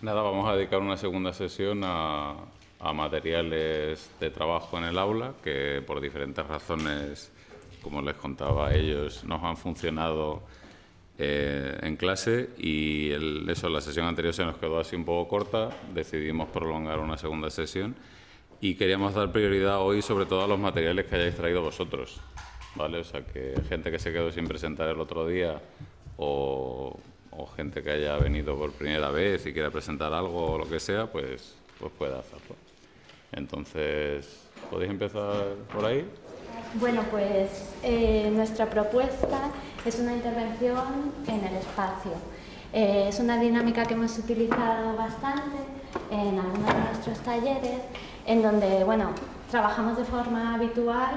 Nada, vamos a dedicar una segunda sesión a materiales de trabajo en el aula que, por diferentes razones, como les contaba a ellos, nos han funcionado en clase y la sesión anterior se nos quedó así un poco corta. Decidimos prolongar una segunda sesión y queríamos dar prioridad hoy sobre todo a los materiales que hayáis traído vosotros, ¿vale? O sea, que gente que se quedó sin presentar el otro día o gente que haya venido por primera vez y quiera presentar algo o lo que sea, pues puede hacerlo. Entonces, ¿podéis empezar por ahí? Bueno, pues nuestra propuesta es una intervención en el espacio. Es una dinámica que hemos utilizado bastante en algunos de nuestros talleres, en donde, bueno, trabajamos de forma habitual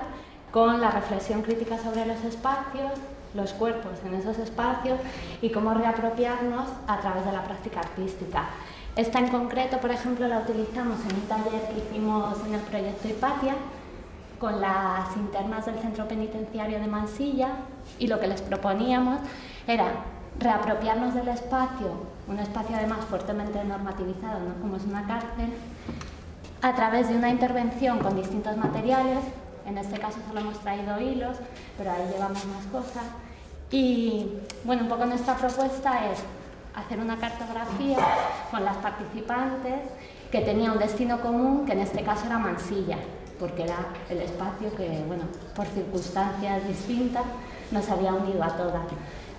con la reflexión crítica sobre los espacios, los cuerpos en esos espacios y cómo reapropiarnos a través de la práctica artística. Esta en concreto, por ejemplo, la utilizamos en un taller que hicimos en el proyecto Hipatia, con las internas del centro penitenciario de Mansilla, y lo que les proponíamos era reapropiarnos del espacio, un espacio además fuertemente normativizado, ¿no?, como es una cárcel, a través de una intervención con distintos materiales. En este caso solo hemos traído hilos, pero ahí llevamos más cosas. Y bueno, un poco nuestra propuesta es hacer una cartografía con las participantes que tenía un destino común, que en este caso era Mansilla, porque era el espacio que, bueno, por circunstancias distintas nos había unido a todas.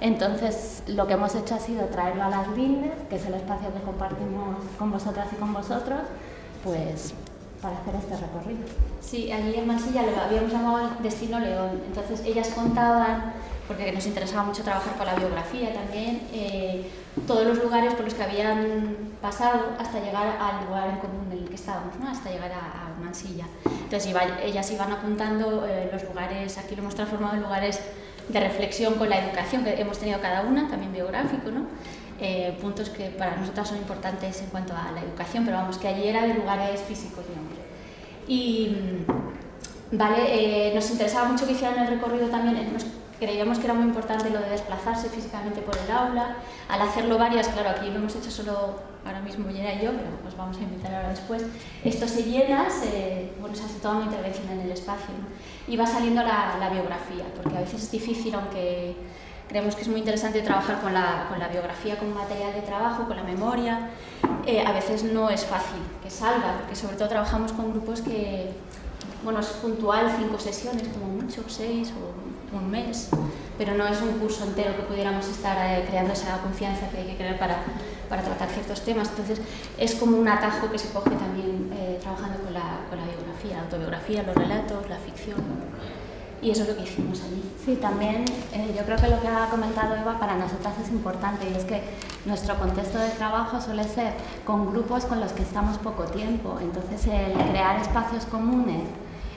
Entonces, lo que hemos hecho ha sido traerlo a Las Lindes, que es el espacio que compartimos con vosotras y con vosotros, pues para hacer este recorrido. Sí, allí en Mansilla lo habíamos llamado Destino León. Entonces, ellas contaban, porque nos interesaba mucho trabajar con la biografía también, todos los lugares por los que habían pasado hasta llegar al lugar en común en el que estábamos, ¿no?, hasta llegar a Mansilla. Entonces ellas iban apuntando los lugares, aquí lo hemos transformado en lugares de reflexión con la educación que hemos tenido cada una, también biográfico, ¿no? Puntos que para nosotras son importantes en cuanto a la educación, pero vamos, que allí era de lugares físicos, digamos. Y vale, nos interesaba mucho que hicieran el recorrido también, creíamos que era muy importante lo de desplazarse físicamente por el aula, al hacerlo varias, claro, aquí lo hemos hecho solo ahora mismo Yera y yo, pero os vamos a invitar ahora después. Esto se llena, bueno, se hace toda una intervención en el espacio, ¿no?, y va saliendo la biografía, porque a veces es difícil, aunque creemos que es muy interesante trabajar con la biografía como material de trabajo, con la memoria, a veces no es fácil que salga, porque sobre todo trabajamos con grupos que, bueno, es puntual, 5 sesiones, como mucho, 6 o un mes, pero no es un curso entero que pudiéramos estar creando esa confianza que hay que crear para tratar ciertos temas. Entonces es como un atajo que se coge también trabajando con la biografía, la autobiografía, los relatos, la ficción, y eso es lo que hicimos allí. Sí, también yo creo que lo que ha comentado Eva para nosotras es importante, y es que nuestro contexto de trabajo suele ser con grupos con los que estamos poco tiempo, entonces el crear espacios comunes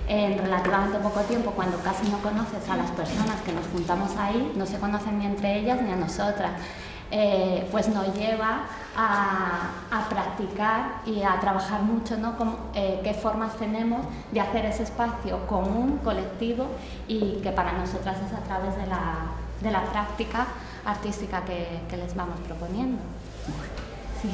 en relativamente poco tiempo, cuando casi no conoces a las personas que nos juntamos ahí, no se conocen ni entre ellas ni a nosotras, pues nos lleva a practicar y a trabajar mucho, ¿no?, qué formas tenemos de hacer ese espacio común, colectivo, y que para nosotras es a través de la práctica artística que les vamos proponiendo. Sí.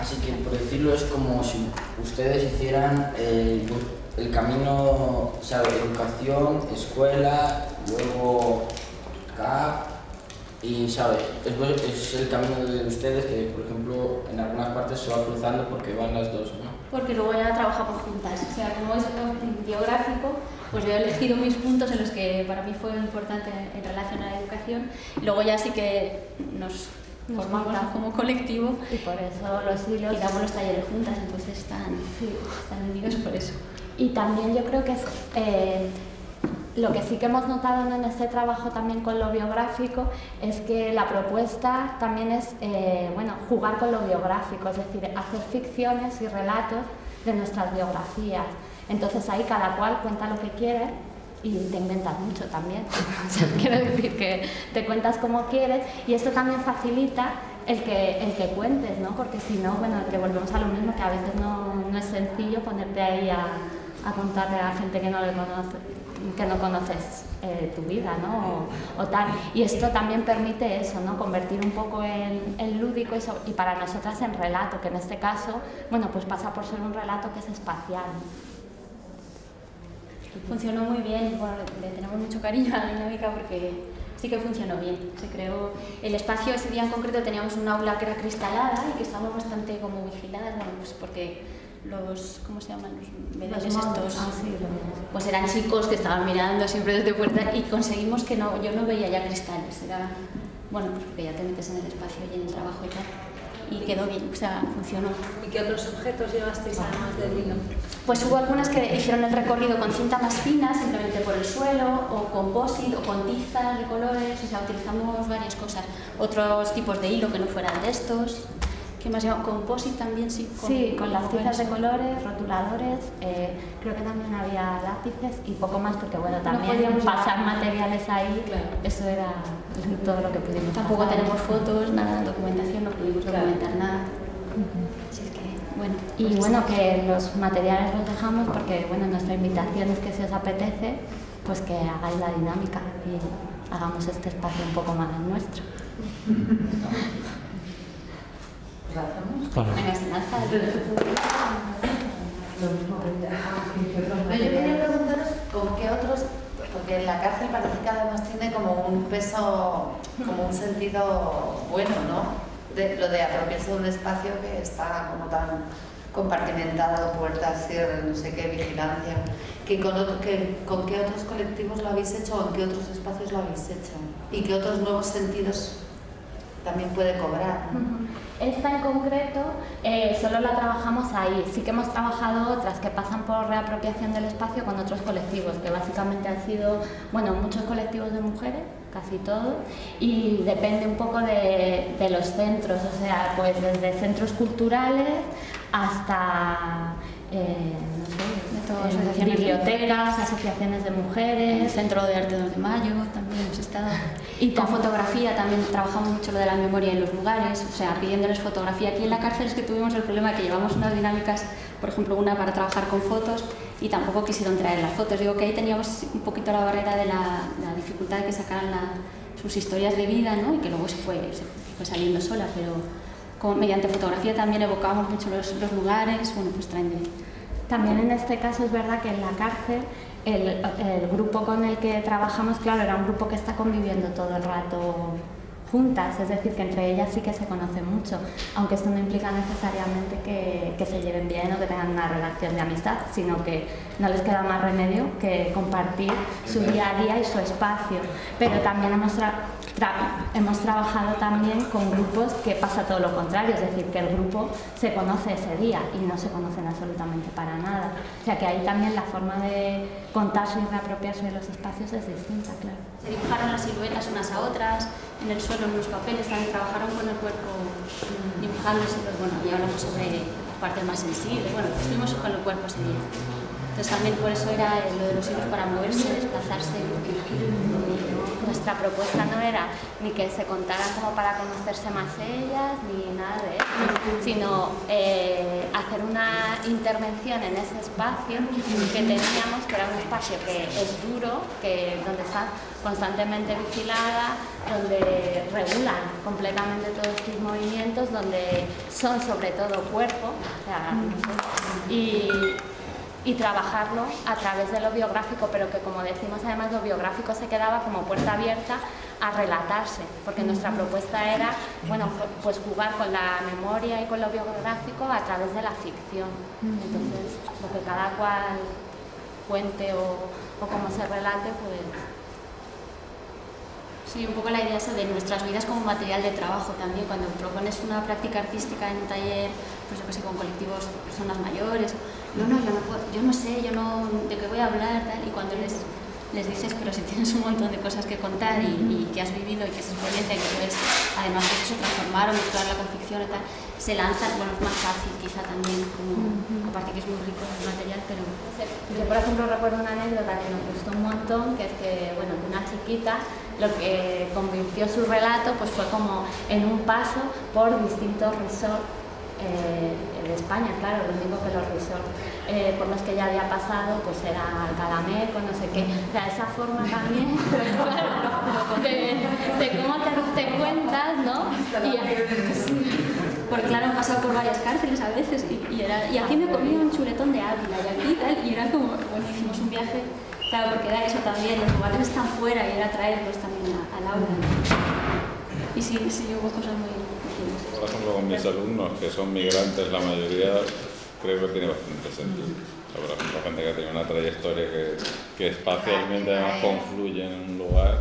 Así que, por decirlo, es como si ustedes hicieran el camino, o sea, educación, escuela, luego CAP, y, ¿sabes?, es el camino de ustedes que, por ejemplo, en algunas partes se va cruzando porque van las dos, ¿no? Porque luego ya trabajamos juntas, o sea, como es biográfico, pues yo he elegido mis puntos en los que para mí fue importante en relación a la educación, luego ya sí que nos formamos como colectivo, y por eso los hilos y damos los talleres juntas, entonces están unidos por eso. Y también yo creo que es, lo que sí que hemos notado en este trabajo también con lo biográfico es que la propuesta también es bueno, jugar con lo biográfico, es decir, hacer ficciones y relatos de nuestras biografías. Entonces ahí cada cual cuenta lo que quiere y te inventas mucho también. O sea, quiero decir que te cuentas como quieres, y esto también facilita el que cuentes, ¿no? Porque si no, bueno, te volvemos a lo mismo, que a veces no es sencillo ponerte ahí a contarle a gente que no le conoce. que no conoces tu vida, ¿no? O tal. Y esto también permite eso, ¿no? Convertir un poco el lúdico y para nosotras en relato, que en este caso, bueno, pues pasa por ser un relato que es espacial. Funcionó muy bien, bueno, le tenemos mucho cariño a la dinámica porque sí que funcionó bien. Se creó el espacio, ese día en concreto teníamos un aula que era cristalada y que estábamos bastante como vigiladas, bueno, pues porque los, ¿cómo se llaman? Los medallones estos, pues eran chicos que estaban mirando siempre desde puerta y conseguimos que no, yo no veía ya cristales, era, bueno, pues porque ya te metes en el espacio y en el trabajo y tal. Y quedó bien, o sea, funcionó. ¿Y qué otros objetos llevasteis además del hilo? Pues hubo algunas que hicieron el recorrido con cinta más fina, simplemente por el suelo, o con post-it, o con tizas de colores, o sea, utilizamos varias cosas. Otros tipos de hilo que no fueran de estos. ¿Qué más llevamos? Con post-it también, sí. Con las tizas de colores, rotuladores, creo que también había lápices y poco más, porque bueno, también no podíamos pasar materiales ahí, claro. Eso era todo lo que pudimos. Tampoco tenemos fotos, nada, documentación, no pudimos documentar nada. Así es que, bueno. Pues y bueno, que los materiales los dejamos porque, bueno, nuestra invitación es que si os apetece, pues que hagáis la dinámica y hagamos este espacio un poco más nuestro. Claro. Pero yo quería preguntaros con qué otros, porque la cárcel parece que además tiene como un peso, como un sentido bueno, ¿no? De, lo de apropiarse de un espacio que está como tan compartimentado, puertas, cierre, no sé qué, vigilancia. Que con, ¿con qué otros colectivos lo habéis hecho o en qué otros espacios lo habéis hecho? ¿Y qué otros nuevos sentidos también puede cobrar, ¿no? Esta en concreto solo la trabajamos ahí. Sí que hemos trabajado otras que pasan por reapropiación del espacio con otros colectivos, que básicamente han sido, bueno, muchos colectivos de mujeres, casi todos, y depende un poco de los centros, o sea, pues desde centros culturales hasta, no sé, asociaciones, bibliotecas, asociaciones de mujeres. El Centro de Arte 2 de Mayo también hemos estado. Y con fotografía también trabajamos mucho lo de la memoria en los lugares, o sea, pidiéndoles fotografía. Aquí en la cárcel es que tuvimos el problema que llevamos unas dinámicas, por ejemplo, una para trabajar con fotos y tampoco quisieron traer las fotos. Digo que ahí teníamos un poquito la barrera de la dificultad de que sacaran sus historias de vida, ¿no? Y que luego se fue saliendo sola, pero mediante fotografía también evocábamos mucho los lugares, bueno, pues traen También en este caso es verdad que en la cárcel el grupo con el que trabajamos, claro, era un grupo que está conviviendo todo el rato juntas, es decir, que entre ellas sí que se conocen mucho, aunque esto no implica necesariamente que se lleven bien o que tengan una relación de amistad, sino que no les queda más remedio que compartir su día a día y su espacio. Pero también hemos trabajado también con grupos que pasa todo lo contrario, es decir, que el grupo se conoce ese día y no se conocen absolutamente para nada. O sea que ahí también la forma de contarse y reapropiarse de los espacios es distinta, claro. Se dibujaron las siluetas unas a otras, en el suelo, en los papeles, también trabajaron con el cuerpo dibujándose, pero bueno, ya hablamos sobre las partes más sensibles, bueno, estuvimos con el cuerpo ese día. Entonces también por eso era lo de los hilos para moverse, desplazarse. Nuestra propuesta no era ni que se contaran como para conocerse más ellas, ni nada de eso, sino hacer una intervención en ese espacio que teníamos, que era un espacio que es duro, que donde estás constantemente vigilada, donde regulan completamente todos tus movimientos, donde son sobre todo cuerpo, o sea, y trabajarlo a través de lo biográfico, pero que, como decimos, además lo biográfico se quedaba como puerta abierta a relatarse, porque nuestra propuesta era, bueno, pues jugar con la memoria y con lo biográfico a través de la ficción. Entonces, lo que cada cual cuente o como se relate, pues... Sí, un poco la idea esa de nuestras vidas como material de trabajo también, cuando propones una práctica artística en un taller, pues yo que sé, con colectivos, personas mayores, yo no sé de qué voy a hablar, tal, y cuando les dices, pero si tienes un montón de cosas que contar y que has vivido y que es experiencia y que puedes, además de eso, transformar o mezclar la confección y tal, se lanza, bueno, es más fácil quizá también, como, aparte que es muy rico el material, pero... Yo, por ejemplo, recuerdo una anécdota que nos gustó un montón, que es que, bueno, que una chiquita, lo que convirtió su relato pues fue como en un paso por distintos resorts de España, claro, lo único que los resorts por los que ya había pasado pues era Calamé, con no sé qué, o sea, esa forma también de cómo te cuentas, ¿no? Porque claro, han pasado por varias cárceles a veces y aquí me comí un chuletón de Ávila y aquí tal, y era como, bueno, hicimos un viaje, claro, porque era eso también, los lugares están fuera y era traerlos también al aula. Y sí, sí hubo cosas muy... Por ejemplo, con mis alumnos, que son migrantes la mayoría, creo que tiene bastante sentido. Por ejemplo, gente que tiene una trayectoria que espacialmente además confluye en un lugar,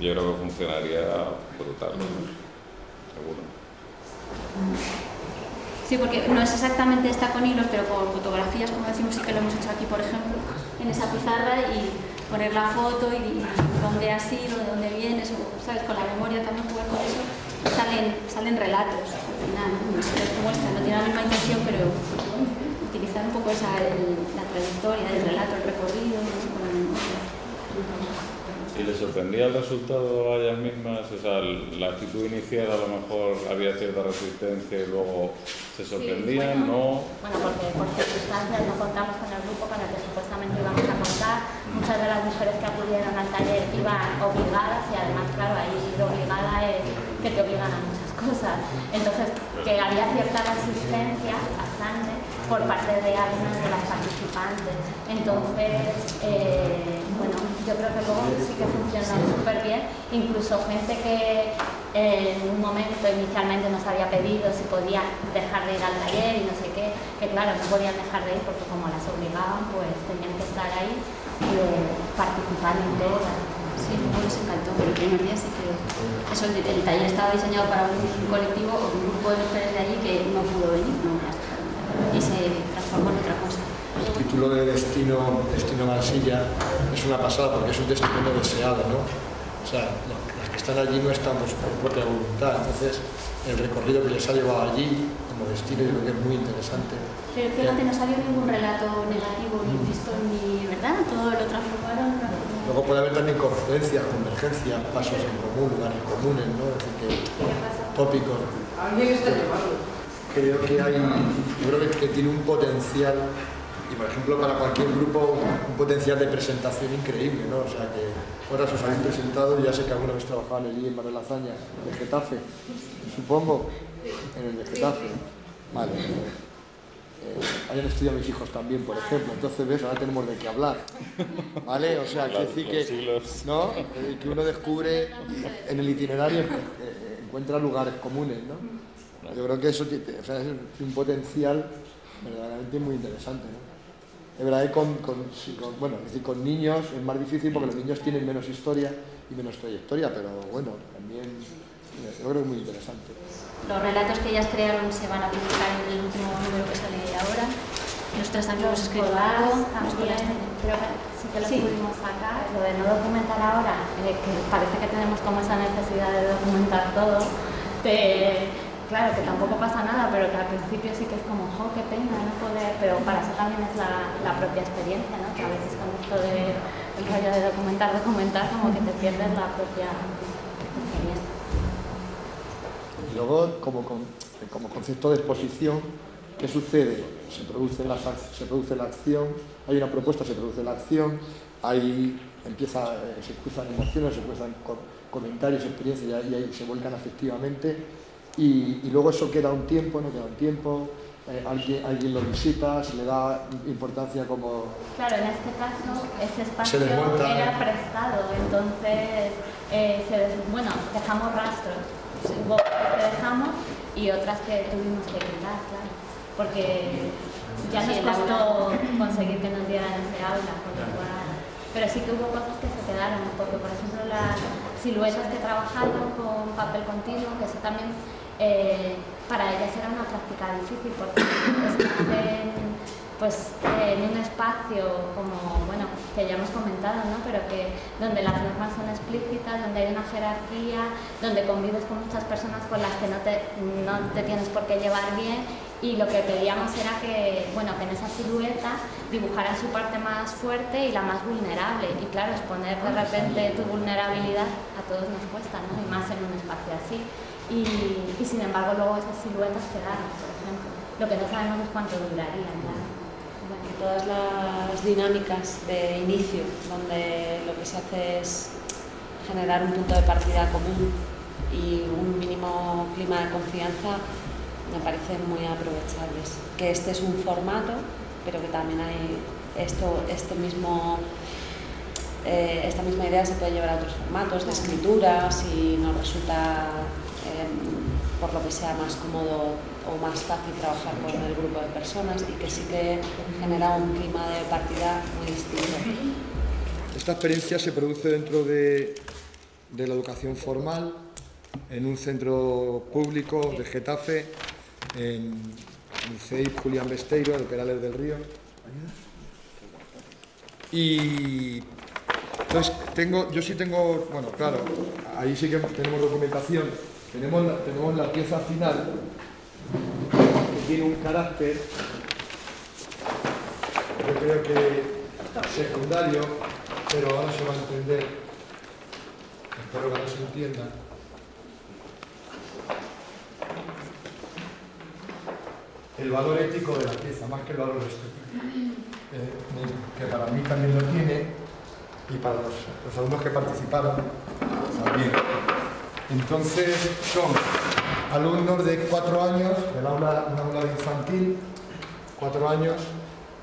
yo creo que funcionaría brutal, seguro. Sí, porque no es exactamente esta con hilos, pero con fotografías, como decimos, sí que lo hemos hecho aquí, por ejemplo, en esa pizarra, y poner la foto, y dónde has ido, de dónde vienes, o, ¿sabes? Con la memoria también jugar con eso. Salen relatos, al final, no se les muestra, no tienen la misma intención, pero utilizar un poco esa, la trayectoria, el relato, el recorrido, con la memoria. ¿Y les sorprendía el resultado a ellas mismas? O sea, la actitud inicial a lo mejor había cierta resistencia y luego se sorprendían, sí, bueno, ¿no? Bueno, porque por circunstancias no contamos con el grupo con el que supuestamente íbamos a contar. Muchas de las mujeres que acudieron al taller iban obligadas, y además, claro, ahí lo obligada es que te obligan a muchas cosas. Entonces, que había cierta resistencia, bastante, por parte de algunas de las participantes. Entonces, bueno, yo creo que luego sí que funcionó súper bien. Incluso gente que en un momento inicialmente nos había pedido si podía dejar de ir al taller y no sé qué, que claro, no podían dejar de ir porque como las obligaban, pues tenían que estar ahí y participar en todo. Sí, nos encantó, pero el primer día sí que eso, el taller estaba diseñado para un colectivo o un grupo de mujeres de allí que no pudo venir, no, y se transformó en otra cosa. El título de Destino Marsilla es una pasada porque es un destino deseado, ¿no? O sea, las que están allí no están por su propia voluntad, entonces el recorrido que les ha llevado allí como destino yo creo que es muy interesante. Pero fíjate, no salió ningún relato negativo, ni visto, ni verdad, todo lo transformaron. Luego puede haber también confluencias, convergencias, pasos en común, lugares comunes, ¿no? Es decir, que tópicos. Creo que hay, yo creo que tiene un potencial, y por ejemplo para cualquier grupo, un potencial de presentación increíble, ¿no? O sea que ahora se os habéis presentado, ya sé que alguna vez trabajaban allí en Barrio Lasaña, en el Getafe, supongo, en el de Getafe. Vale. Hayan estudiado mis hijos también, por ejemplo, entonces ves, ahora tenemos de qué hablar, ¿vale? O sea, que sí que, ¿no? Que uno descubre en el itinerario, encuentra lugares comunes, ¿no? Yo creo que eso o sea, es un potencial verdaderamente muy interesante, ¿no? Es verdad que bueno, es decir, con niños es más difícil porque los niños tienen menos historia y menos trayectoria, pero bueno, también yo creo que es muy interesante. Los relatos que ellas crearon se van a publicar en el último número que sale ahora. Nosotras también hemos escrito algo. Creo que sí que lo pudimos sacar. Lo de no documentar ahora, que parece que tenemos como esa necesidad de documentar todo. Claro, que tampoco pasa nada, pero que al principio sí que es como, jo, qué pena no poder... Pero para eso también es la propia experiencia, ¿no? Que a veces con esto del rollo de documentar, como que te pierdes la propia experiencia. Luego, como concepto de exposición, ¿qué sucede? Se produce la acción, hay una propuesta, se produce la acción, ahí se cruzan emociones, se cruzan comentarios, experiencias, y ahí se vuelcan afectivamente, y luego eso queda un tiempo, no queda un tiempo, alguien lo visita, se le da importancia como... Claro, en este caso, ese espacio era prestado, entonces, bueno, dejamos rastros. Hubo cosas que dejamos y otras que tuvimos que quitar, claro, porque ya nos costó conseguir que nos dieran ese aula, con lo cual. Pero sí que hubo cosas que se quedaron, porque por ejemplo las siluetas que trabajaron con papel continuo, que eso también para ellas era una práctica difícil, porque en un espacio como, bueno, que ya hemos comentado, ¿no? Pero que donde las normas son explícitas, donde hay una jerarquía, donde convives con muchas personas con las que no te tienes por qué llevar bien, y lo que pedíamos era que, bueno, que en esa silueta dibujaran su parte más fuerte y la más vulnerable, y claro, exponer de repente tu vulnerabilidad a todos nos cuesta, ¿no? Y más en un espacio así, y sin embargo luego esas siluetas quedaron, por ejemplo. Lo que no sabemos es cuánto duraría, ¿no? Todas las dinámicas de inicio, donde lo que se hace es generar un punto de partida común y un mínimo clima de confianza, me parecen muy aprovechables. Que este es un formato, pero que también hay esta misma idea se puede llevar a otros formatos de escritura, si nos resulta, por lo que sea, más cómodo o más fácil trabajar con el grupo de personas, y que sí que genera un clima de partida muy distinto. Esta experiencia se produce dentro de la educación formal, en un centro público de Getafe, en el CEIP Julián Besteiro, en el Perales del Río. Y entonces yo sí tengo, bueno, claro, ahí sí que tenemos documentación, tenemos la pieza final, que tiene un carácter, yo creo que secundario, pero ahora se va a entender, espero que no se entienda. El valor ético de la pieza, más que el valor estético, que para mí también lo tiene, y para los alumnos que participaron también. Entonces son alumnos de 4 años, del aula, un aula de infantil, 4 años,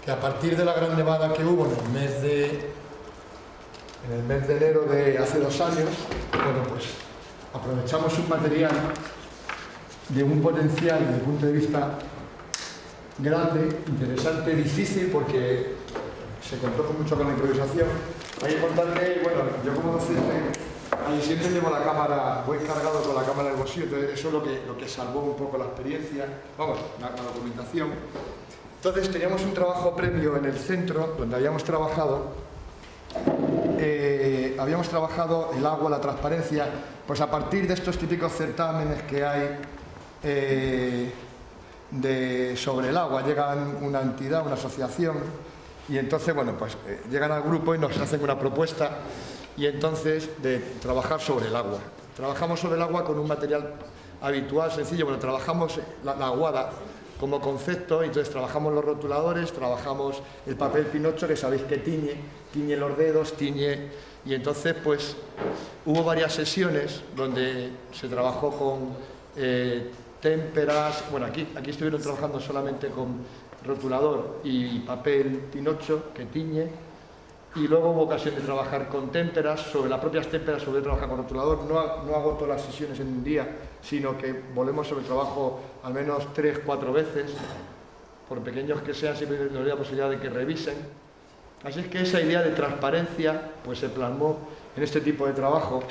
que a partir de la gran nevada que hubo en el mes de enero de hace 2 años, bueno, pues aprovechamos un material de un potencial desde el punto de vista grande, interesante, difícil, porque se contó mucho con la improvisación. Hay que contar que, bueno, yo como docente siempre llevo la cámara, voy cargado con la cámara del bolsillo, entonces eso es lo que salvó un poco la experiencia, vamos, la documentación. Entonces teníamos un trabajo previo en el centro, donde habíamos trabajado el agua, la transparencia, pues a partir de estos típicos certámenes que hay sobre el agua. Llegan una entidad, una asociación, y entonces, bueno, pues llegan al grupo y nos hacen una propuesta, y entonces de trabajar sobre el agua. Trabajamos sobre el agua con un material habitual, sencillo, bueno, trabajamos la aguada como concepto, entonces trabajamos los rotuladores, trabajamos el papel pinocho, que sabéis que tiñe los dedos, tiñe, y entonces pues hubo varias sesiones donde se trabajó con témperas, bueno, aquí estuvieron trabajando solamente con rotulador y papel pinocho que tiñe, y luego hubo ocasión de trabajar con témperas, sobre las propias témperas, sobre trabajar con rotulador. No hago todas las sesiones en un día, sino que volvemos sobre el trabajo al menos 3 o 4 veces, por pequeños que sean, siempre nos da la posibilidad de que revisen. Así es que esa idea de transparencia pues se plasmó en este tipo de trabajo,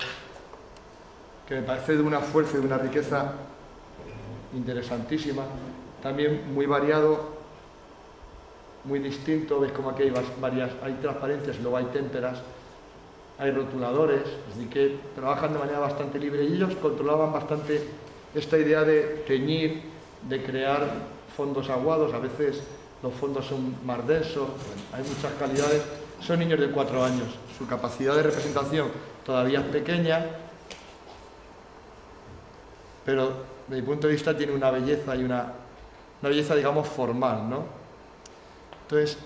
que me parece de una fuerza y de una riqueza interesantísima, también muy variado, muy distinto. Veis como aquí hay transparencias, luego hay témperas, hay rotuladores, así que trabajan de manera bastante libre, y ellos controlaban bastante esta idea de teñir, de crear fondos aguados. A veces los fondos son más densos, hay muchas calidades. Son niños de 4 años, su capacidad de representación todavía es pequeña, pero desde mi punto de vista tiene una belleza, y una belleza, digamos, formal, ¿no? Entonces,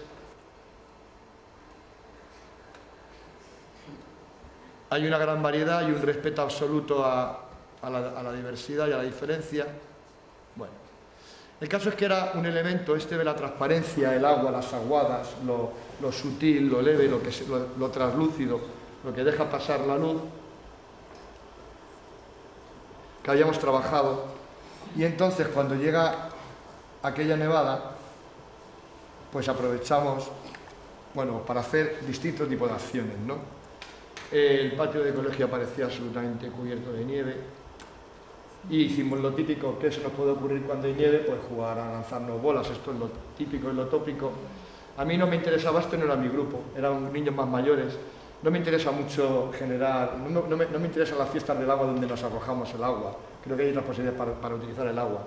hay una gran variedad y un respeto absoluto a la diversidad y a la diferencia. Bueno, el caso es que era un elemento este de la transparencia, el agua, las aguadas, lo sutil, lo leve, lo traslúcido, lo que deja pasar la luz, que habíamos trabajado. Y entonces cuando llega aquella nevada, pues aprovechamos, bueno, para hacer distintos tipos de acciones, ¿no? El patio de colegio aparecía absolutamente cubierto de nieve, y hicimos lo típico que se nos puede ocurrir cuando hay nieve, pues jugar a lanzarnos bolas. Esto es lo típico, es lo tópico. A mí no me interesaba, esto no era mi grupo, eran niños más mayores. No me interesa mucho generar, no me interesan las fiestas del agua donde nos arrojamos el agua. Creo que hay otras posibilidades para utilizar el agua.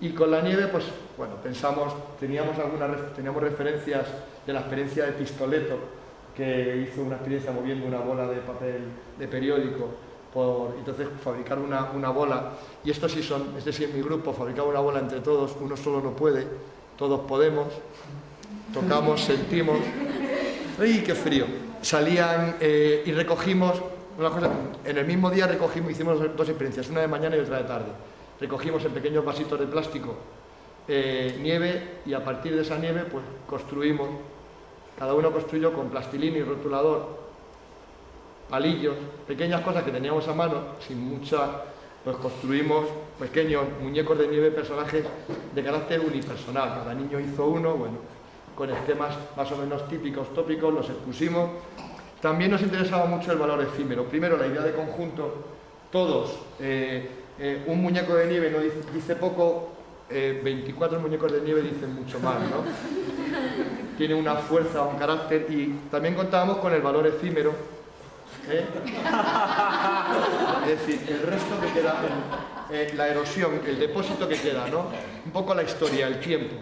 Y con la nieve, pues bueno, pensamos, teníamos referencias de la experiencia de Pistoleto, que hizo una experiencia moviendo una bola de papel de periódico entonces fabricar una bola, y esto sí son, este sí es mi grupo, fabricaba una bola entre todos, uno solo no puede, todos podemos, tocamos, sentimos, ¡ay, qué frío! Salían y recogimos, una cosa, en el mismo día recogimos, hicimos dos experiencias, una de mañana y otra de tarde, recogimos en pequeños vasitos de plástico nieve, y a partir de esa nieve pues construimos, cada uno construyó con plastilina y rotulador, palillos, pequeñas cosas que teníamos a mano, sin muchas, pues construimos pequeños muñecos de nieve, personajes de carácter unipersonal, cada niño hizo uno, bueno, con esquemas más o menos típicos, tópicos, los expusimos. También nos interesaba mucho el valor efímero, primero la idea de conjunto, todos, un muñeco de nieve no dice poco, 24 muñecos de nieve dicen mucho más, ¿no? Tiene una fuerza, un carácter, y también contábamos con el valor efímero, ¿eh? Es decir, el resto que queda, la erosión, el depósito que queda, ¿no? Un poco la historia, el tiempo.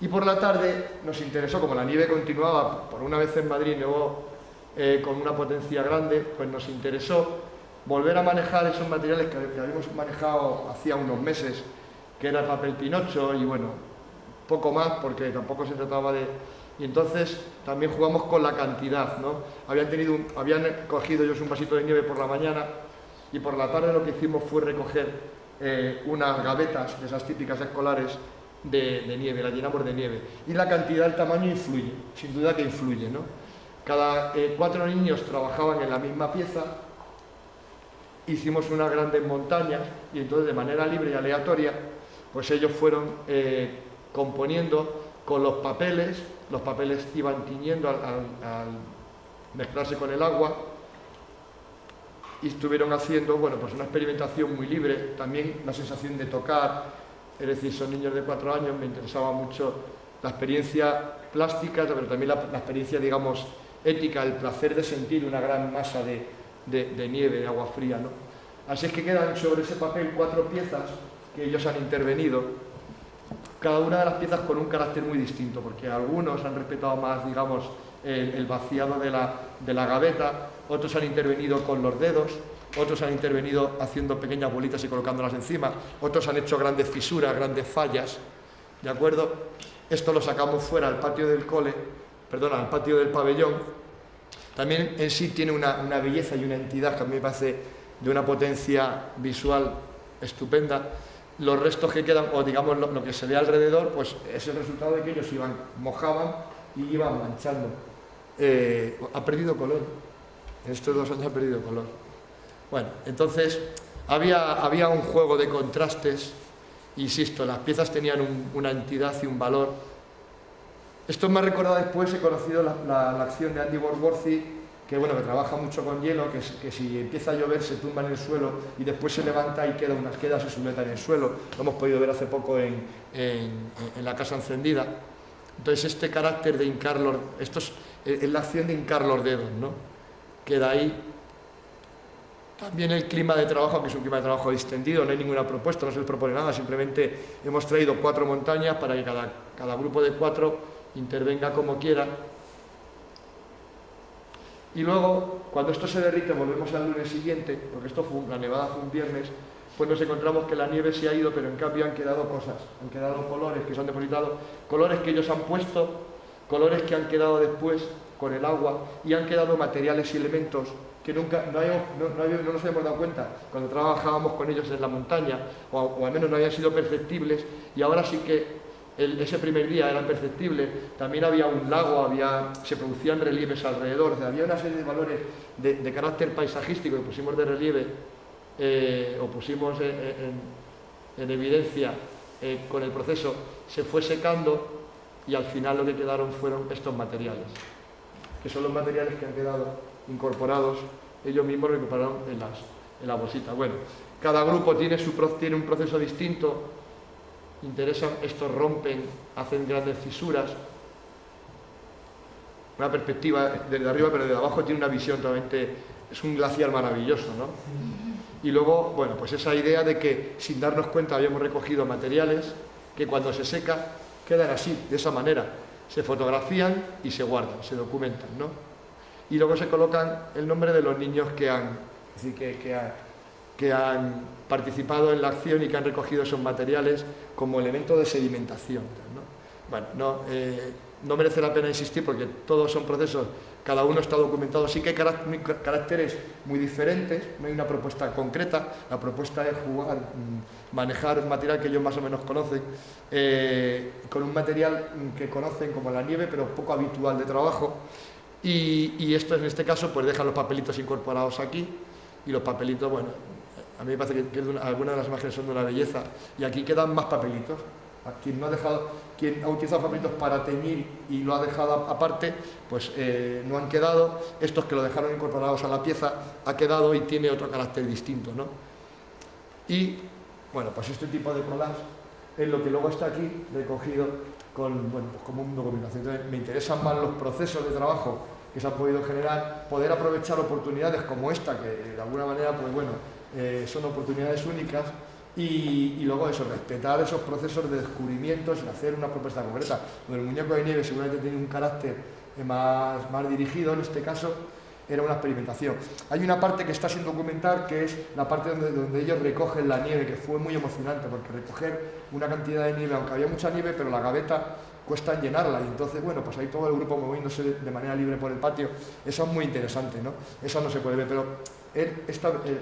Y por la tarde nos interesó, como la nieve continuaba por una vez en Madrid y luego con una potencia grande, pues nos interesó volver a manejar esos materiales que habíamos manejado hacía unos meses, que era el papel pinocho y bueno, poco más porque tampoco se trataba de... Y entonces también jugamos con la cantidad, ¿no? Habían cogido ellos un vasito de nieve por la mañana y por la tarde lo que hicimos fue recoger unas gavetas, de esas típicas escolares, de nieve, las llenamos de nieve. Y la cantidad, el tamaño influye, sin duda que influye, ¿no? Cada 4 niños trabajaban en la misma pieza, hicimos unas grandes montañas y entonces de manera libre y aleatoria, pues ellos fueron componiendo con los papeles iban tiñendo al mezclarse con el agua y estuvieron haciendo, bueno, pues una experimentación muy libre, también la sensación de tocar, es decir, son niños de 4 años, me interesaba mucho la experiencia plástica, pero también la experiencia, digamos, ética, el placer de sentir una gran masa de nieve, de agua fría, ¿no? Así es que quedan sobre ese papel 4 piezas que ellos han intervenido, cada una de las piezas con un carácter muy distinto, porque algunos han respetado más, digamos, el vaciado de la gaveta, otros han intervenido con los dedos, otros han intervenido haciendo pequeñas bolitas y colocándolas encima, otros han hecho grandes fisuras, grandes fallas, ¿de acuerdo? Esto lo sacamos fuera al patio del cole, perdón, al patio del pabellón. También en sí tiene una belleza y una entidad que a mí me parece de una potencia visual estupenda. Los restos que quedan, o digamos lo que se ve alrededor, pues es el resultado de que ellos iban, mojaban y iban manchando. Ha perdido color, en estos 2 años ha perdido color. Bueno, entonces había un juego de contrastes, insisto, las piezas tenían una entidad y un valor. Esto me ha recordado después, he conocido la acción de Andy Borgworthy, que bueno, que trabaja mucho con hielo, que si empieza a llover se tumba en el suelo y después se levanta y queda unas quedas, se subletan en el suelo. Lo hemos podido ver hace poco en La Casa Encendida. Entonces este carácter de hincar los... Esto es la acción de hincar los dedos, ¿no? Queda ahí. También el clima de trabajo, que es un clima de trabajo distendido, no hay ninguna propuesta, no se les propone nada, simplemente hemos traído 4 montañas para que cada grupo de 4 intervenga como quiera. Y luego, cuando esto se derrite, volvemos al lunes siguiente, porque esto fue la nevada fue un viernes, pues nos encontramos que la nieve se ha ido, pero en cambio han quedado cosas, han quedado colores que se han depositado, colores que ellos han puesto, colores que han quedado después con el agua, y han quedado materiales y elementos que nunca, no nos habíamos dado cuenta cuando trabajábamos con ellos en la montaña, o al menos no habían sido perceptibles, y ahora sí que... Ese primer día era perceptible, también había un lago, se producían relieves alrededor, o sea, había una serie de valores de carácter paisajístico que pusimos de relieve o pusimos en evidencia con el proceso, se fue secando y al final lo que quedaron fueron estos materiales, que son los materiales que han quedado incorporados, ellos mismos recuperaron en la bolsita. Bueno, cada grupo tiene un proceso distinto, interesan, estos rompen, hacen grandes fisuras, una perspectiva desde arriba pero desde abajo tiene una visión totalmente, es un glaciar maravilloso, ¿no? Y luego, bueno, pues esa idea de que sin darnos cuenta habíamos recogido materiales que cuando se seca quedan así, de esa manera, se fotografían y se guardan, se documentan, ¿no? Y luego se colocan el nombre de los niños es decir, que han participado en la acción y que han recogido esos materiales como elemento de sedimentación, ¿no? Bueno, no merece la pena insistir porque todos son procesos, cada uno está documentado, sí que hay caracteres muy diferentes, no hay una propuesta concreta, la propuesta es jugar, manejar un material que ellos más o menos conocen, con un material que conocen como la nieve, pero poco habitual de trabajo, y esto en este caso pues dejan los papelitos incorporados aquí, y los papelitos, bueno, a mí me parece que algunas de las imágenes son de una belleza, y aquí quedan más papelitos. Quien no ha dejado, quien ha utilizado papelitos para teñir y lo ha dejado aparte, pues no han quedado. Estos que lo dejaron incorporados a la pieza ha quedado y tiene otro carácter distinto, ¿no? Y bueno, pues este tipo de collage es lo que luego está aquí recogido con, bueno, pues como un documentación. Entonces me interesan más los procesos de trabajo que se han podido generar, poder aprovechar oportunidades como esta, que de alguna manera, pues bueno, son oportunidades únicas. Y luego eso, respetar esos procesos de descubrimiento sin hacer una propuesta concreta. El muñeco de nieve seguramente tiene un carácter más dirigido, en este caso era una experimentación. Hay una parte que está sin documentar, que es la parte donde ellos recogen la nieve, que fue muy emocionante, porque recoger una cantidad de nieve, aunque había mucha nieve, pero la gaveta cuesta llenarla, y entonces, bueno, pues hay todo el grupo moviéndose de manera libre por el patio. Eso es muy interesante, ¿no? Eso no se puede ver, pero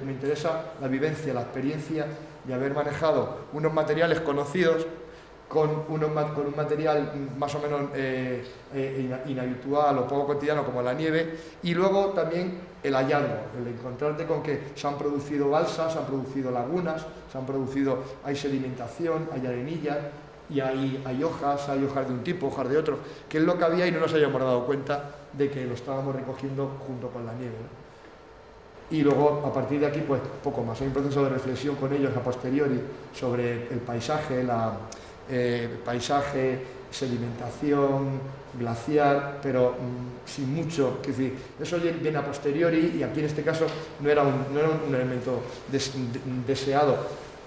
me interesa la vivencia, la experiencia de haber manejado unos materiales conocidos con un material más o menos inhabitual o poco cotidiano como la nieve, y luego también el hallazgo, el encontrarte con que se han producido balsas, se han producido lagunas, hay sedimentación, hay arenillas, y hay hojas de un tipo, hojas de otro, que es lo que había y no nos habíamos dado cuenta de que lo estábamos recogiendo junto con la nieve, ¿no? Y luego, a partir de aquí, pues poco más. Hay un proceso de reflexión con ellos a posteriori sobre el paisaje, sedimentación, glaciar, pero sin mucho. Es decir, eso viene a posteriori y aquí en este caso no era un elemento deseado.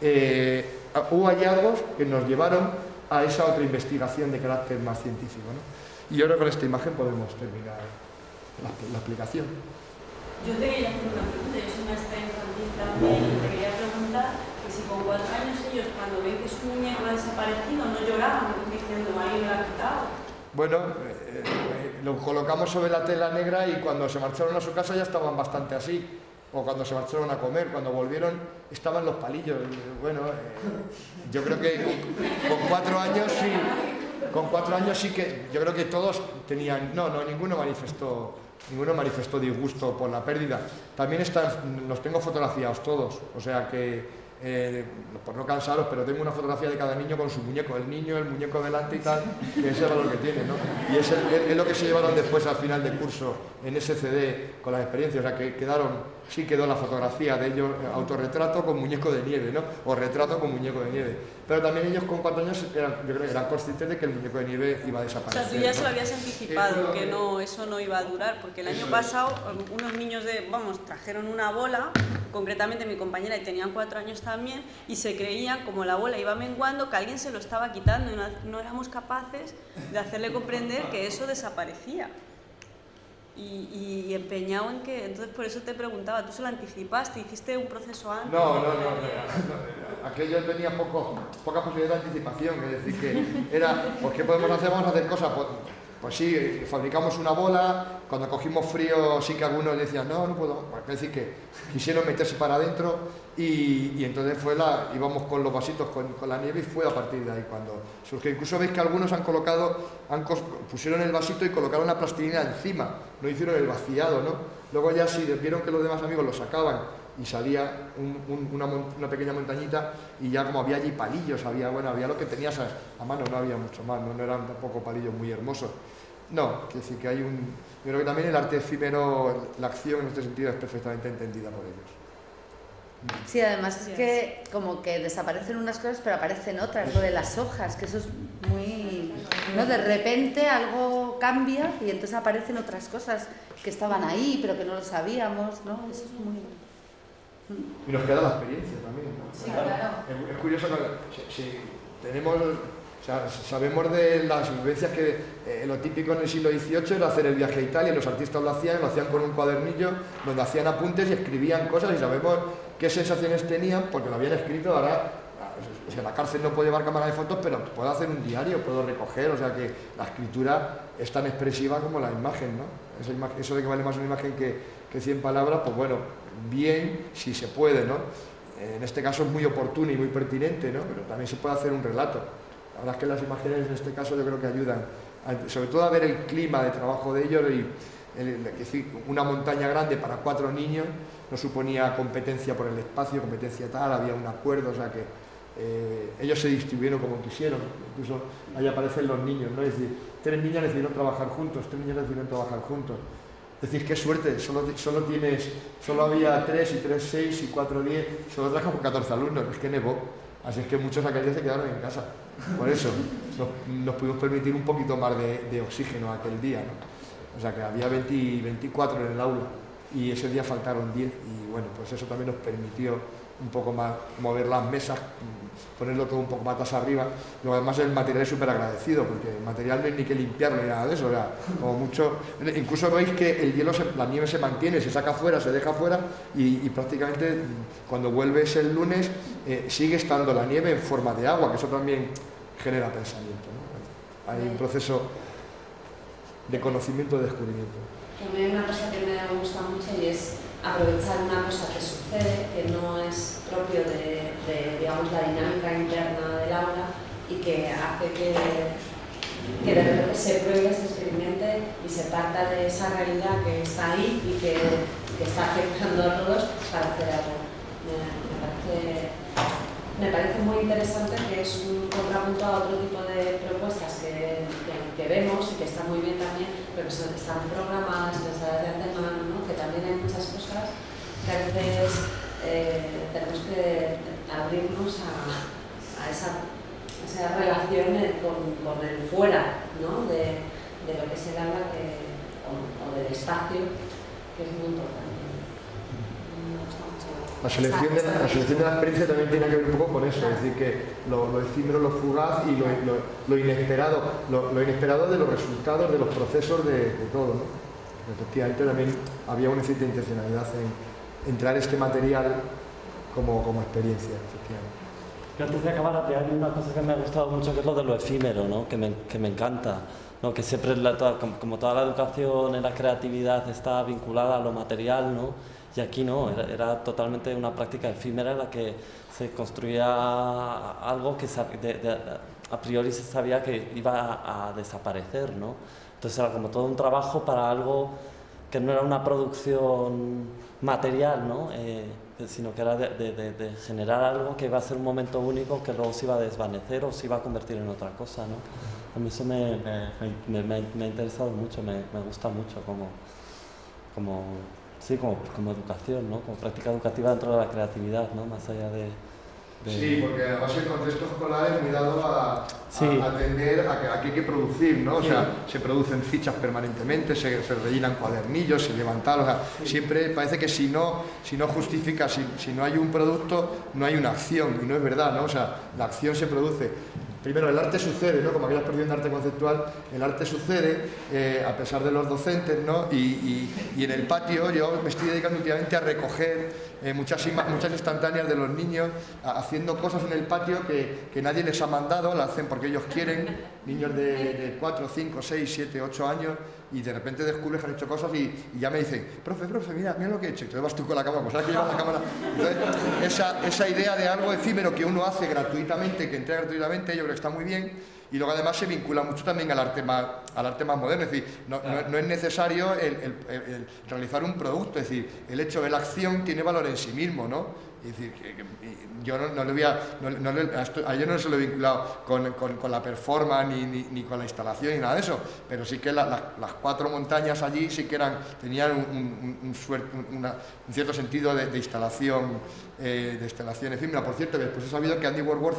Hubo hallazgos que nos llevaron a esa otra investigación de carácter más científico, ¿no? Y ahora con esta imagen podemos terminar la explicación. Yo te quería hacer una pregunta, yo soy maestra infantil también, y te quería preguntar que si con 4 años ellos, cuando ven que su muñeco ha desaparecido, no lloraban diciendo, ahí me lo ha quitado. Bueno, lo colocamos sobre la tela negra y cuando se marcharon a su casa ya estaban bastante así, o cuando se marcharon a comer, cuando volvieron estaban los palillos. Bueno, yo creo que con 4 años sí, yo creo que todos tenían, ninguno manifestó disgusto por la pérdida. También los tengo fotografiados todos, o sea que, por no cansaros, pero tengo una fotografía de cada niño con su muñeco, el niño, el muñeco delante y tal, que ese era lo que tiene, ¿no? Y es lo que se llevaron después al final del curso, en ese CD, con las experiencias, o sea que quedó la fotografía de ellos, autorretrato con muñeco de nieve, ¿no? O retrato con muñeco de nieve. Pero también ellos con 4 años yo creo que eran conscientes de que el muñeco de nieve iba a desaparecer. O sea, tú ya se lo habías anticipado, que no, eso no iba a durar, porque el año pasado unos niños trajeron una bola, concretamente mi compañera, y tenían 4 años también, y se creían, como la bola iba menguando, que alguien se lo estaba quitando, y no éramos capaces de hacerle comprender que eso desaparecía. Y empeñado en que, entonces por eso te preguntaba, ¿tú se lo anticipaste? ¿Hiciste un proceso antes? No, aquello tenía poca posibilidad de anticipación, es decir, que era, pues ¿qué podemos hacer? Vamos a hacer cosas, pues sí, fabricamos una bola, cuando cogimos frío sí que algunos decían, no puedo, es decir, que quisieron meterse para adentro y entonces íbamos con los vasitos, con la nieve y fue a partir de ahí cuando surgió. Incluso veis que algunos pusieron el vasito y colocaron la plastilina encima, no hicieron el vaciado, ¿no? Luego ya sí, vieron que los demás amigos lo sacaban y salía una pequeña montañita y ya como había allí palillos, había lo que tenías a mano, no había mucho más, no eran tampoco palillos muy hermosos. No, que sí que hay un... Yo creo que también el arte efímero, la acción en este sentido es perfectamente entendida por ellos. Sí, además es que como que desaparecen unas cosas pero aparecen otras, lo de las hojas, que eso es muy... ¿no? De repente algo cambia y entonces aparecen otras cosas que estaban ahí pero que no lo sabíamos, ¿no? Eso es muy... Y nos queda la experiencia también, ¿no? Sí, claro. Es curioso, si tenemos... sea, sabemos de las vivencias que lo típico en el siglo XVIII era hacer el viaje a Italia, y los artistas lo hacían con un cuadernillo donde hacían apuntes y escribían cosas, y sabemos qué sensaciones tenían porque lo habían escrito. Ahora, o sea, la cárcel no puede llevar cámara de fotos, pero puedo hacer un diario, puedo recoger, o sea que la escritura es tan expresiva como la imagen, ¿no? Esa imagen, eso de que vale más una imagen que 100 palabras, pues bueno, bien, si se puede, ¿no? En este caso es muy oportuno y muy pertinente, ¿no? Pero también se puede hacer un relato. La verdad es que las imágenes en este caso yo creo que ayudan, sobre todo a ver el clima de trabajo de ellos. Y una montaña grande para 4 niños no suponía competencia por el espacio, competencia tal, había un acuerdo, o sea que ellos se distribuyeron como quisieron. Incluso ahí aparecen los niños, ¿no? Es decir, 3 niñas decidieron trabajar juntos, 3 niñas decidieron trabajar juntos. Es decir, qué suerte, solo había 3 y 3, 6 y 4, 10, solo trajo con 14 alumnos, es que nevó. Así es que muchos aquel día se quedaron en casa. Por eso nos pudimos permitir un poquito más de oxígeno aquel día, ¿no? O sea que había 24 en el aula y ese día faltaron 10, y bueno, pues eso también nos permitió un poco más mover las mesas, ponerlo todo un poco más arriba. Luego además el material es súper agradecido, porque el material no hay ni que limpiarlo ni nada de eso, era como mucho. Incluso veis que el hielo, la nieve se mantiene, se saca fuera, se deja fuera, y prácticamente cuando vuelves el lunes sigue estando la nieve en forma de agua, que eso también genera pensamiento, ¿no? Hay un proceso de conocimiento, de descubrimiento. A mí hay una cosa que me gusta mucho, y es aprovechar una cosa que sucede, que no es propio de digamos, la dinámica interna del aula, y que hace que de repente se pruebe, se experimente y se parta de esa realidad que está ahí y que está afectando a todos para hacer algo. Me parece muy interesante, que es un contrapunto a otro tipo de propuestas que vemos y que están muy bien también, pero que están programadas, pensadas de antemano, ¿no? Que también hay muchas cosas que a veces tenemos que abrirnos a esa relación con el fuera, ¿no? de lo que es el habla, o del espacio, que es muy importante. La selección de la experiencia también tiene que ver un poco con eso, es decir, que lo efímero, lo fugaz y lo inesperado, lo inesperado de los resultados, de los procesos, de todo, ¿no? Efectivamente también había una cierta intencionalidad en traer este material como experiencia, efectivamente. Yo antes de acabar, hay una cosa que me ha gustado mucho, que es lo de lo efímero, ¿no? que me encanta, ¿no? Que siempre, como toda la educación en la creatividad, está vinculada a lo material, ¿no? Y aquí no, era totalmente una práctica efímera en la que se construía algo que a priori se sabía que iba a desaparecer, ¿no? Entonces era como todo un trabajo para algo que no era una producción material, ¿no? Sino que era de generar algo que iba a ser un momento único, que luego se iba a desvanecer o se iba a convertir en otra cosa, ¿no? A mí eso me ha interesado mucho, me gusta mucho como educación, ¿no? Como práctica educativa dentro de la creatividad, ¿no? Más allá de... Sí, porque además el contexto escolar es muy dado a atender a que aquí hay que producir, ¿no? O sea, se producen fichas permanentemente, se rellenan cuadernillos, se levantan, o sea, siempre parece que si no justifica, si no hay un producto, no hay una acción, y no es verdad, ¿no? O sea, la acción se produce. Primero, el arte sucede, ¿no? Como habías perdido en arte conceptual, el arte sucede a pesar de los docentes, ¿no? Y en el patio yo me estoy dedicando últimamente a recoger muchas instantáneas de los niños, haciendo cosas en el patio que nadie les ha mandado, las hacen porque ellos quieren, niños de 4, 5, 6, 7, 8 años, y de repente descubres que han hecho cosas y ya me dicen, profe, mira lo que he hecho, y te vas tú con la cámara, pues sabes que llevas la cámara. Entonces, esa idea de algo efímero que uno hace gratuitamente, que entrega gratuitamente, yo creo que está muy bien, y luego además se vincula mucho también al arte más moderno, es decir, no es necesario el realizar un producto, es decir, el hecho de la acción tiene valor en sí mismo, ¿no? Es decir, yo no se lo he vinculado con la performance ni con la instalación ni nada de eso, pero sí que las 4 montañas allí sí que tenían un cierto sentido de instalación, de instalación efímera. Por cierto, que después he sabido que Andy Warhol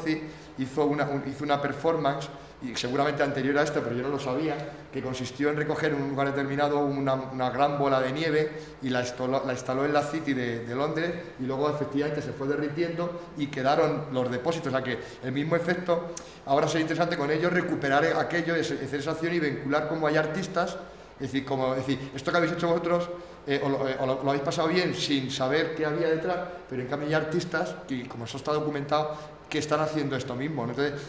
hizo una performance y seguramente anterior a esto, pero yo no lo sabía, que consistió en recoger en un lugar determinado una gran bola de nieve y la instaló en la City de Londres, y luego efectivamente se fue derritiendo y quedaron los depósitos. O sea que el mismo efecto, ahora sería interesante con ellos recuperar aquello, hacer esa acción y vincular cómo hay artistas, es decir, esto que habéis hecho vosotros, lo habéis pasado bien sin saber qué había detrás, pero en cambio hay artistas que, como eso está documentado, que están haciendo esto mismo, ¿no? Entonces,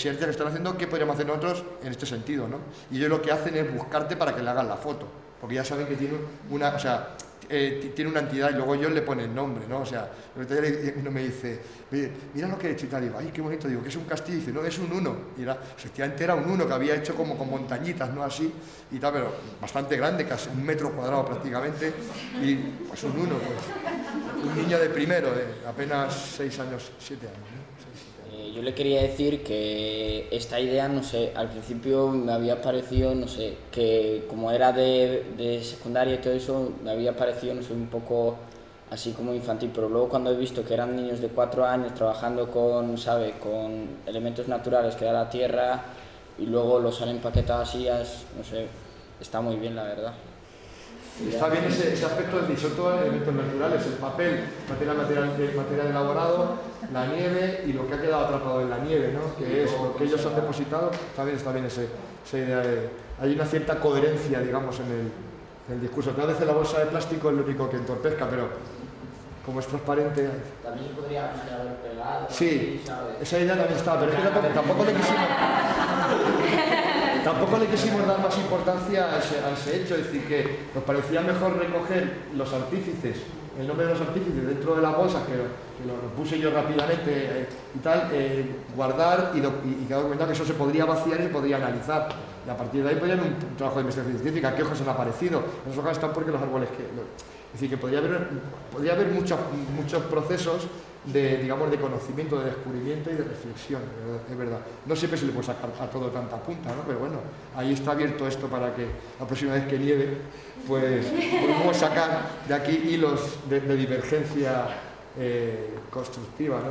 si ellos están haciendo, ¿qué podríamos hacer nosotros en este sentido, ¿no? Y ellos lo que hacen es buscarte para que le hagan la foto, porque ya saben que tiene una, tiene una entidad, y luego ellos le ponen nombre, ¿no? O sea, uno me dice, mira lo que he hecho, y tal, digo, ay, qué bonito, digo, que es un castillo, y dice, no, es un uno, y efectivamente era un uno que había hecho como con montañitas, ¿no? Así, y tal, pero bastante grande, casi 1 metro cuadrado prácticamente, y pues un uno, pues, un niño de primero, de apenas 6 años, 7 años, ¿no? Yo le quería decir que esta idea, no sé, al principio me había parecido, no sé, que como era de secundaria y todo eso, me había parecido, no sé, un poco así como infantil, pero luego cuando he visto que eran niños de 4 años trabajando con, ¿sabes?, con elementos naturales que da la tierra, y luego los han empaquetado así, no sé, está muy bien, la verdad. Está bien ese aspecto del disoto de elementos naturales, el papel, material elaborado, la nieve y lo que ha quedado atrapado en la nieve, ¿no? Que es lo que ellos han depositado. Está bien esa idea de... Hay una cierta coherencia, digamos, en el discurso. Tal vez la bolsa de plástico es lo único que entorpezca, pero como es transparente... También podría haber pegado... Sí, esa idea también está, pero es que tampoco le quisimos... Tampoco le quisimos dar más importancia a ese hecho, es decir, que nos parecía mejor recoger los artífices, el nombre de los artífices dentro de las bolsas, que lo puse yo rápidamente y tal, guardar y quedar documentado que eso se podría vaciar y se podría analizar. Y a partir de ahí podría haber un trabajo de investigación científica, qué hojas han aparecido, las hojas están porque los árboles que... Es decir, que podría haber muchos procesos de conocimiento, de descubrimiento y de reflexión, es verdad. No siempre se le puede sacar a todo tanta punta, ¿no? Pero bueno, ahí está abierto esto para que la próxima vez que nieve, pues podemos sacar de aquí hilos de divergencia constructiva, ¿no?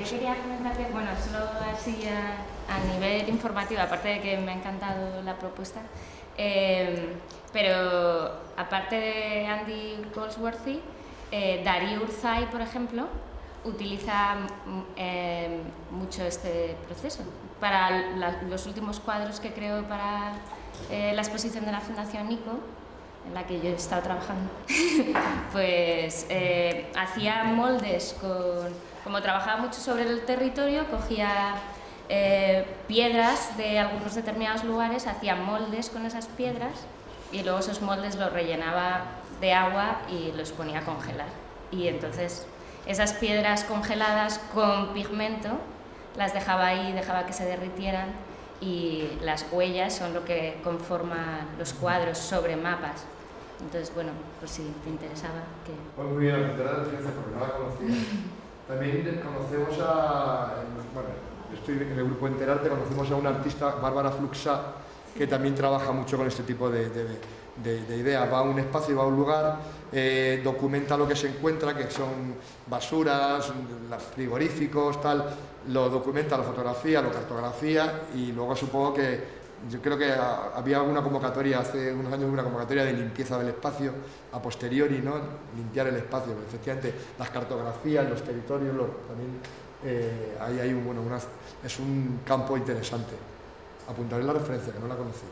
Yo quería comentarte, bueno, solo así a nivel informativo, aparte de que me ha encantado la propuesta, pero aparte de Andy Goldsworthy, Darí Urzay, por ejemplo, utiliza mucho este proceso. Para los últimos cuadros que creo para la exposición de la Fundación Nico, en la que yo he estado trabajando, pues hacía moldes como trabajaba mucho sobre el territorio, cogía piedras de algunos determinados lugares, hacía moldes con esas piedras y luego esos moldes los rellenaba de agua y los ponía a congelar. Y entonces esas piedras congeladas con pigmento las dejaba ahí, dejaba que se derritieran, y las huellas son lo que conforman los cuadros sobre mapas. Entonces, bueno, pues si te interesaba que... Pues muy bien, la referencia porque no la conocía. También conocemos a... Bueno, estoy en el grupo Enterarte, conocemos a una artista, Bárbara Fluxa, que también trabaja mucho con este tipo de ideas. Va a un espacio, va a un lugar, documenta lo que se encuentra, que son basuras, frigoríficos, tal, lo documenta, lo fotografía, lo cartografía, y luego supongo que, yo creo que había una convocatoria hace unos años, una convocatoria de limpieza del espacio a posteriori, ¿no? Limpiar el espacio, pero efectivamente las cartografías, los territorios, también ahí hay es un campo interesante. Apuntaré la referencia, que no la conocí.